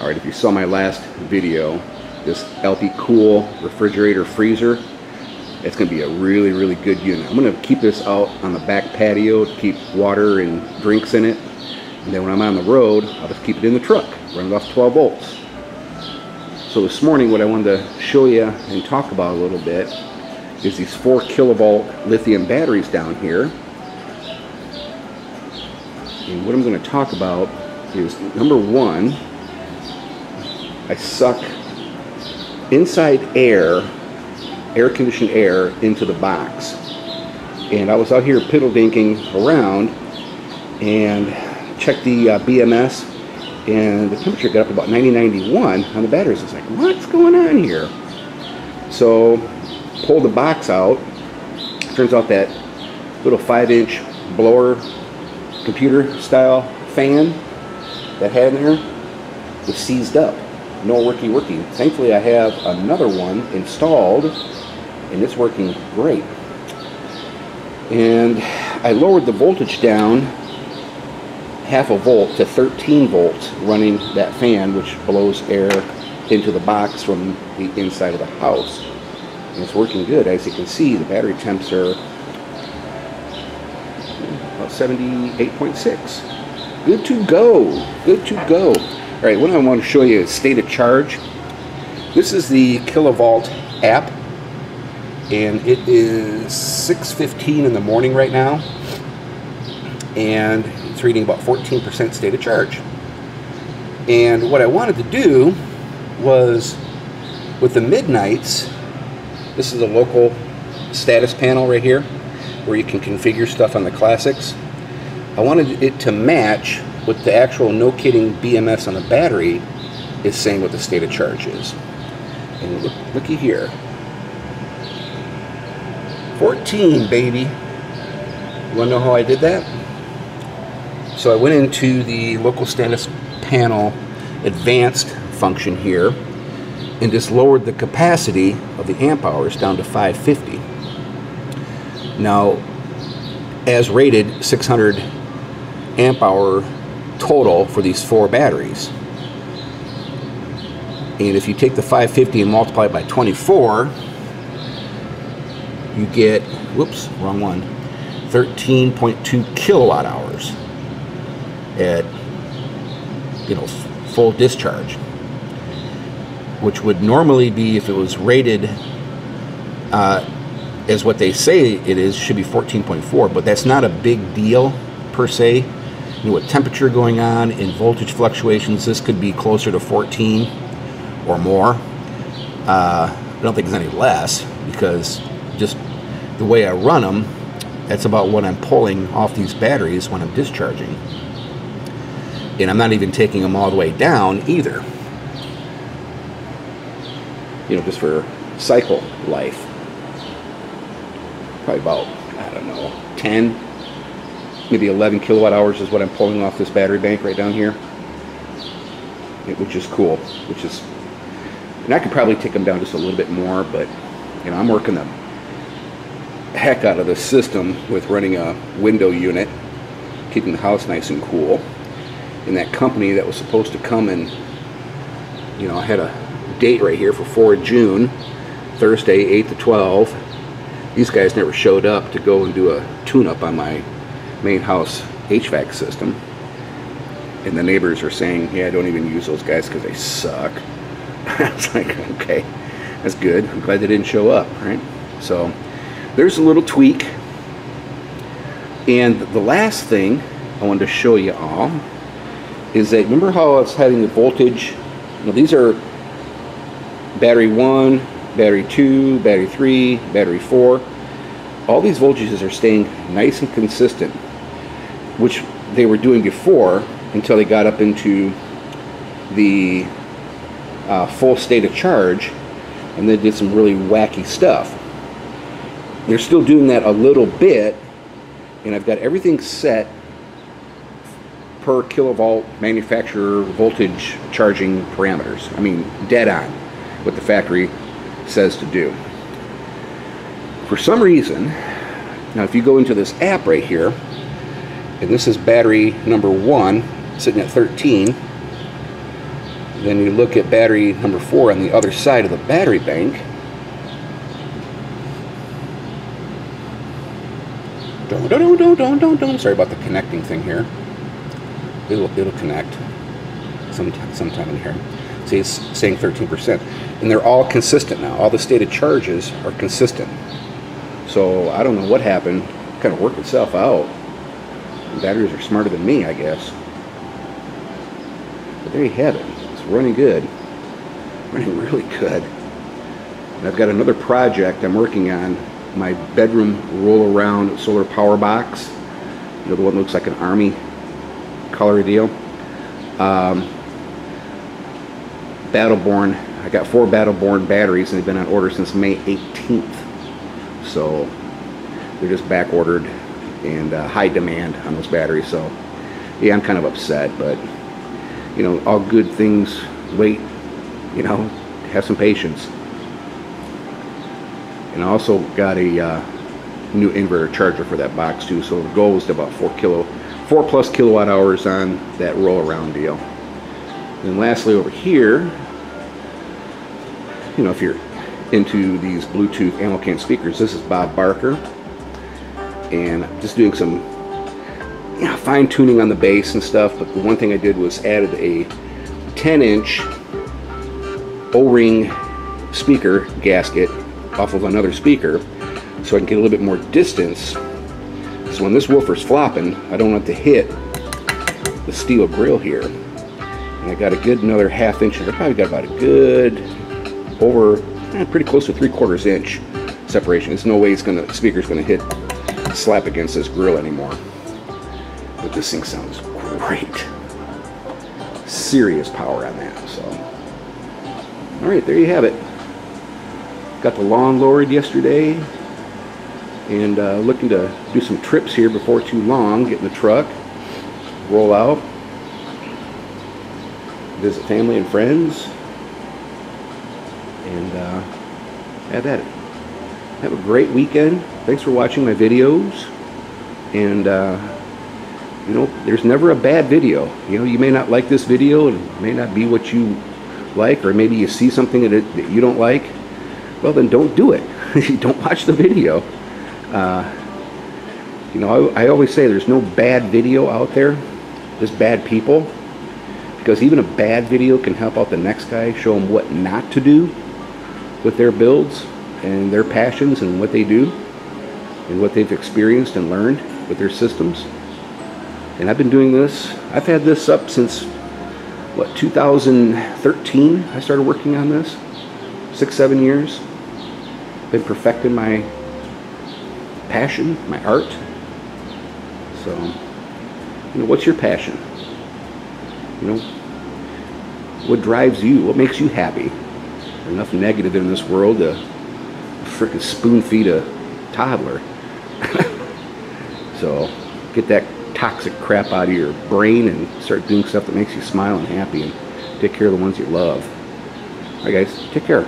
Alright, if you saw my last video, this LP Cool refrigerator freezer, it's going to be a really, really good unit. I'm going to keep this out on the back patio to keep water and drinks in it. And then when I'm on the road, I'll just keep it in the truck, run it off 12 volts. So this morning what I wanted to show you and talk about a little bit is these 4 kilovolt lithium batteries down here. And what I'm going to talk about is, number one, I suck inside air-conditioned air into the box. And I was out here piddle dinking around and checked the BMS, and the temperature got up to about 90-91 on the batteries. I was like, what's going on here? So pulled the box out. Turns out that little 5-inch blower computer style fan that had in there was seized up. No working. Thankfully I have another one installed and it's working great. And I lowered the voltage down 0.5 volt to 13 volts running that fan, which blows air into the box from the inside of the house. And it's working good. As you can see, the battery temps are about 78.6. Good to go. Good to go. All right, what I want to show you is state of charge. This is the KiloVault app, and it is 6:15 in the morning right now, and it's reading about 14% state of charge. And what I wanted to do was, with the Midnites, this is a local status panel right here, where you can configure stuff on the classics. I wanted it to match what the actual, no kidding, BMS on the battery is saying what the state of charge is. And looky here. 14, baby. You wanna know how I did that? So I went into the local status panel advanced function here and just lowered the capacity of the amp hours down to 550. Now, as rated, 600 amp hour total for these 4 batteries. And if you take the 550 and multiply it by 24, you get, whoops, wrong one, 13.2 kilowatt hours at, you know, full discharge, which would normally be, if it was rated as what they say it is, should be 14.4, but that's not a big deal per se. You know, with temperature going on and voltage fluctuations, this could be closer to 14 or more. I don't think it's any less, because just the way I run them, that's about what I'm pulling off these batteries when I'm discharging. And I'm not even taking them all the way down either, you know, just for cycle life. Probably about, I don't know, 10, maybe 11 kilowatt hours is what I'm pulling off this battery bank right down here, which is cool. Which is, and I could probably take them down just a little bit more, but you know, I'm working the heck out of the system with running a window unit, keeping the house nice and cool. And that company that was supposed to come and, you know, I had a date right here for 4 June, Thursday, 8 to 12. These guys never showed up to go and do a tune-up on my main house HVAC system, and the neighbors are saying, yeah, I don't even use those guys because they suck. I was like, okay, that's good. I'm glad they didn't show up, right? So there's a little tweak. And the last thing I wanted to show you all is that, remember how I was having the voltage, you know, these are battery 1, battery 2, battery 3, battery 4. All these voltages are staying nice and consistent, which they were doing before, until they got up into the full state of charge, and they did some really wacky stuff. They're still doing that a little bit, and I've got everything set per kilovolt manufacturer voltage charging parameters. I mean, dead on what the factory says to do. For some reason, now if you go into this app right here, and this is battery number 1 sitting at 13, Then you look at battery number 4 on the other side of the battery bank. Don't. Sorry about the connecting thing here. It'll connect sometime in here. See, it's saying 13%. And they're all consistent now. All the stated charges are consistent. So I don't know what happened. It kind of worked itself out. The batteries are smarter than me, I guess. But there you have it. It's running good. Running really good. And I've got another project I'm working on. My bedroom roll around solar power box. You know, the one that looks like an army color deal. Battle Born. I got 4 Battle Born batteries and they've been on order since May 18th. So they're just back ordered and high demand on those batteries. So yeah, I'm kind of upset, but you know, all good things wait, you know, have some patience. And I also got a new inverter charger for that box too, so it goes to about 4 plus kilowatt hours on that roll around deal. And lastly, over here, you know, if you're into these Bluetooth AmmoCam speakers, this is Bob Barker, and I'm just doing some, you know, fine tuning on the bass and stuff. But the one thing I did was added a 10-inch O-ring speaker gasket off of another speaker, so I can get a little bit more distance. So when this woofer's flopping, I don't want to hit the steel grill here. And I got a good another ½ inch. I probably got about a good over, pretty close to 3/4 inch separation. There's no way it's gonna, speaker's gonna hit, slap against this grill anymore. But this thing sounds great. Serious power on that. So, all right, there you have it. Got the lawn lowered yesterday, and looking to do some trips here before too long. Get in the truck, roll out, visit family and friends, and have at it. Have a great weekend. Thanks for watching my videos, and you know, there's never a bad video. You know, you may not like this video, and it may not be what you like, or maybe you see something that you don't like. Well, then don't do it. Don't watch the video. You know, I always say there's no bad video out there, just bad people. Because even a bad video can help out the next guy, show them what not to do with their builds and their passions and what they do and what they've experienced and learned with their systems. And I've been doing this. I've had this up since, what, 2013 I started working on this. 6-7 years. Been perfecting my passion, my art. So, you know, what's your passion? You know, what drives you? What makes you happy? There's enough negative in this world to frickin' spoon feed a toddler. So, get that toxic crap out of your brain and start doing stuff that makes you smile and happy, and take care of the ones you love. All right, guys, take care.